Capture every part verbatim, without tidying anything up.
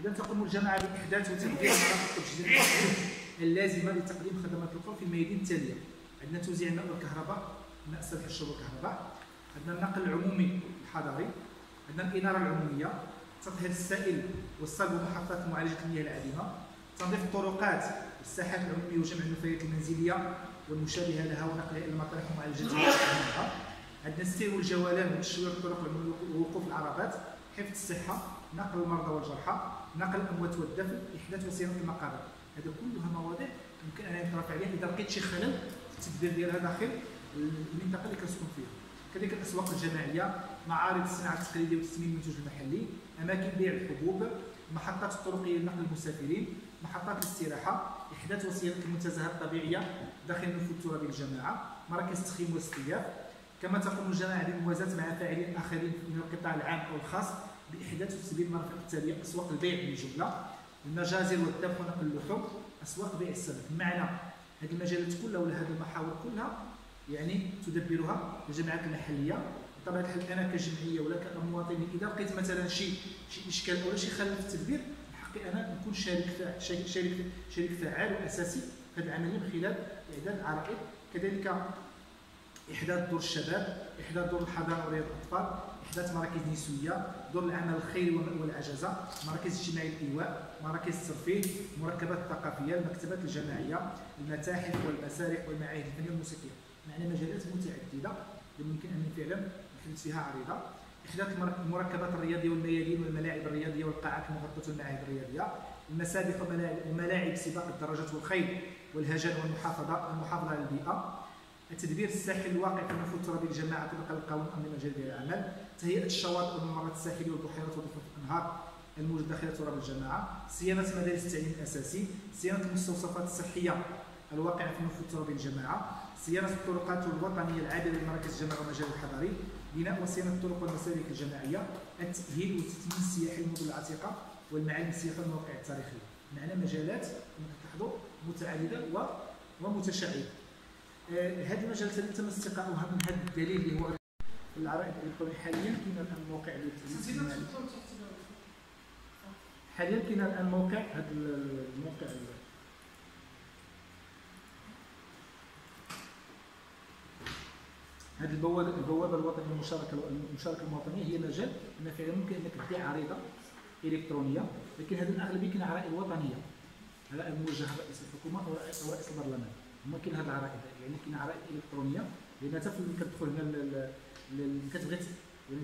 إذا تقوم الجماعة بالإحداث وتقديم خدمات التجهيز اللازمة لتقديم خدمات القرب في الميادين التالية. عندنا توزيع النقل والكهرباء، نقص الشرب والكهرباء، عندنا النقل العمومي الحضري، عندنا الإنارة العمومية، تطهير السائل والصلب ومحطات معالجة المياه العادمة، تنظيف الطرقات والساحات العمومية وجمع النفايات المنزلية والمشابهة لها ونقلها إلى المطارح ومعالجتها. عندنا السير والجولان وتشوير الطرق ووقوف العربات، حفظ الصحة، نقل المرضى والجرحى، نقل الأموات والدفن، إحداث وصيانة المقابر. هذا كلها مواضيع يمكن أن يترفع عليها إذا لقيت شي خلل في التدبير ديالها داخل المنطقة اللي كنسكن فيها. كذلك الأسواق الجماعية، معارض الصناعة التقليدية وتسمين المنتوج المحلي، أماكن بيع الحبوب، محطات الطرقية لنقل المسافرين، محطات الاستراحة، إحداث وصيانة المنتزهات الطبيعية داخل النفوذ الترابي للجماعة، مراكز التخييم والاصطياف. كما تقوم الجماعة بموازاة مع فاعلين آخرين من القطاع العام أو الخاص بإحداث وتسليم المرافق التالية: أسواق البيع بالجملة، المجازر والذبح ونقل اللحوم، أسواق بيع السمك. بمعنى هذه المجالات كلها ولا هذه المحاور كلها يعني تدبرها الجماعات المحلية. بطبيعة الحال أنا كجمعية ولا كمواطن إذا لقيت مثلا شي شي إشكال أو شي خلل في التدبير، من حقي أنا نكون شريك فاعل شريك شريك شريك فعال وأساسي في هذه العملية من خلال إعداد العرائض، كذلك إحداث دور الشباب، إحداث دور الحضانة ورياض الأطفال، إحداث مراكز نسوية، دور العمل الخيري والعجزة، مراكز اجتماعية الإيواء، مراكز الترفيه، المركبات الثقافية، المكتبات الجماعية، المتاحف والمسارح والمعاهد الفنية والموسيقية. معنى مجالات متعددة اللي ممكن أن فعلا نحدث فيها عريضة. إحداث المركبات الرياضية والميادين والملاعب الرياضية والقاعات المغطاة والمعاهد الرياضية، المسابح وملاعب سباق الدراجات والخيل والهجان والمحافظة المحافظة على البيئة. التدبير الساحل الواقع في النفوذ الترابي للجماعه طبقا للقانون الامني المجال ديال العمل، تهيئه الشواطئ والممرات الساحليه والبحيرات وضفوف الانهار الموجود داخل تراب الجماعه، صيانه مدارس التعليم الاساسي، صيانه المستوصفات الصحيه الواقعه في النفوذ الترابي للجماعه، صيانه الطرقات الوطنيه العابره لمراكز الجماعه والمجال الحضري، بناء وصيانه الطرق والمسالك الجماعيه، التاهيل والتثمين السياحي للمدن العتيقه والمعالم السياحيه والمواقع التاريخيه. معنا مجالات كما كتلاحظوا متعدده ومتشعبه. هذه المجالات اللي تم استقاؤها من هذا الدليل اللي هو العرائض اللي حاليا كاين الان موقع حاليا كاين الان موقع هذا الموقع هذه البوابه الوطنيه المشاركه المشاركه المواطنيه هي مجال ان فعلا ممكن انك تبيع عريضه الكترونيه، لكن هذه الاغلبيه كاين عرائض وطنيه على موجهه رئيس الحكومه او رئيس البرلمان. هما كاين هاد العرائض، يعني كاين عرائض الكترونيه لان حتى فين كتدخل هنا كتبغي يعني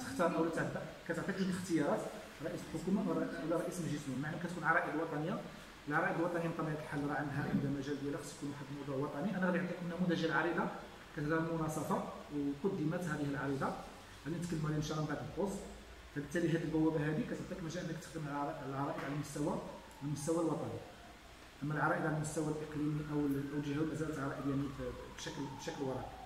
تختار او تعدى كتعطيك جوج اختيارات: رئيس الحكومه ولا رئيس مجلس النواب. معنى كتكون عرائض وطنيه. العرائض الوطنيه بطبيعه الحال راه عندها عندها مجال ديالها، خص يكون واحد الموضوع وطني. انا غادي نعطيكم نموذج العريضه كتهضر المناصفه وقدمت هذه العريضه، غادي نتكلموا عليها ان شاء الله من بعد القوس. فبالتالي هذه البوابه هذه كتعطيك مجال انك تخدم على العرائض على المستوى المستوى الوطني. اما العرائض على المستوى الاقليمي او الجهوي مازالت عرائض يعني بشكل بشكل ورقي.